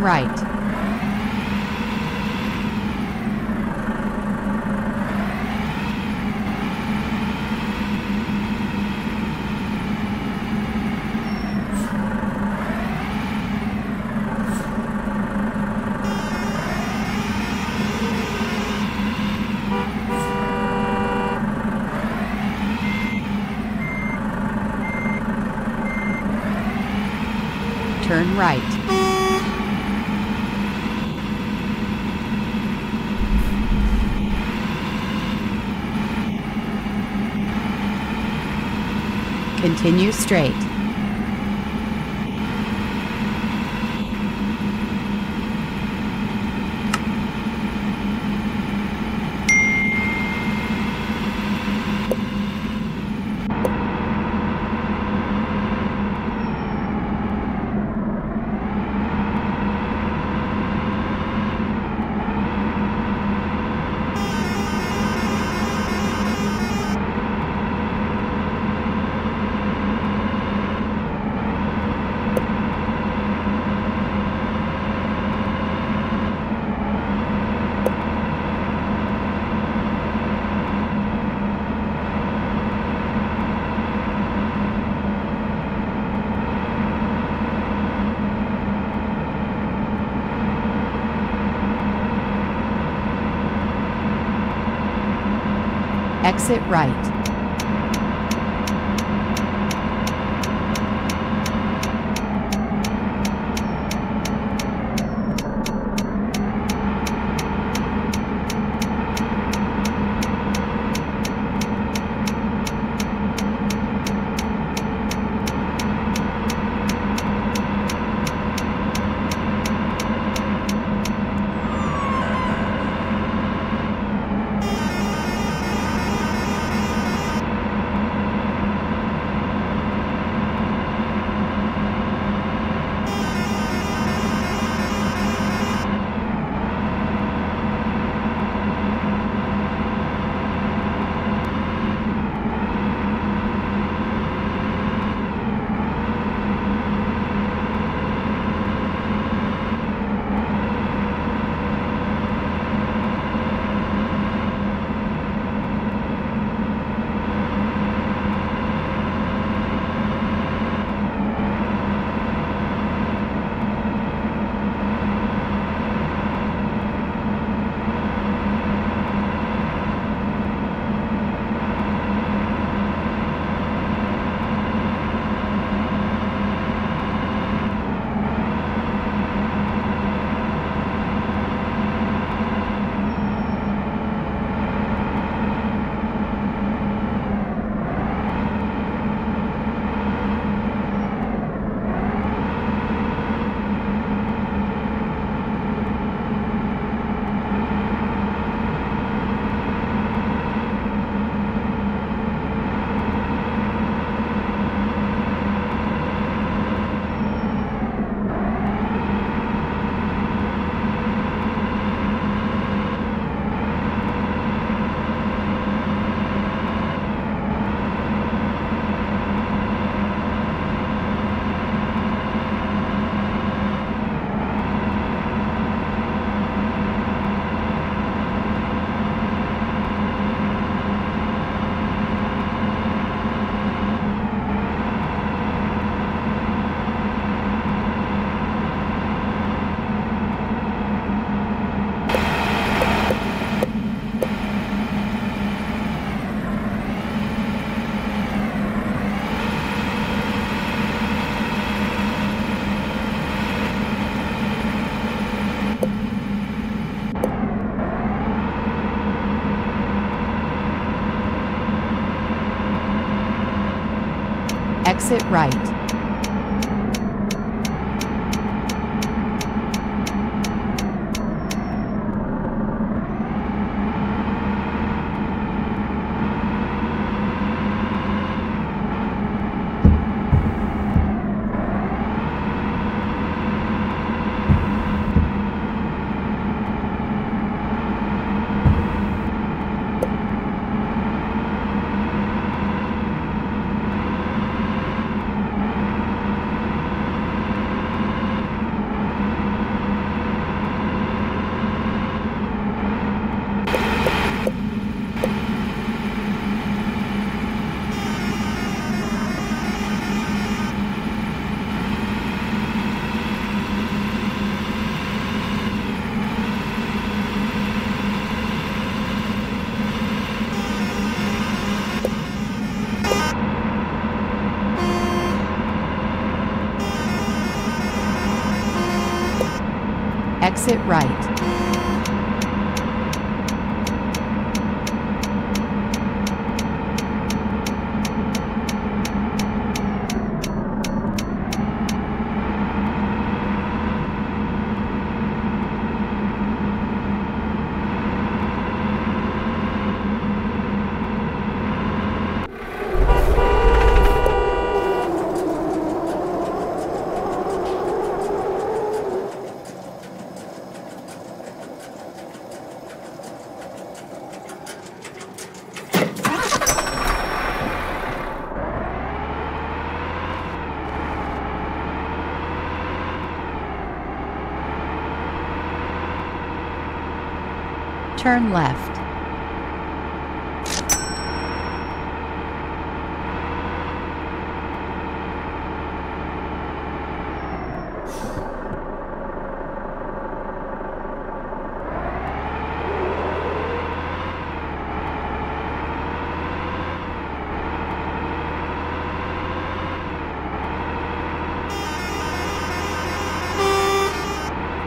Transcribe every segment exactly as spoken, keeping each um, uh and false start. turn right. Turn right. Continue straight. Exit right. Exit right. exit right. Turn left.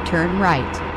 Turn right.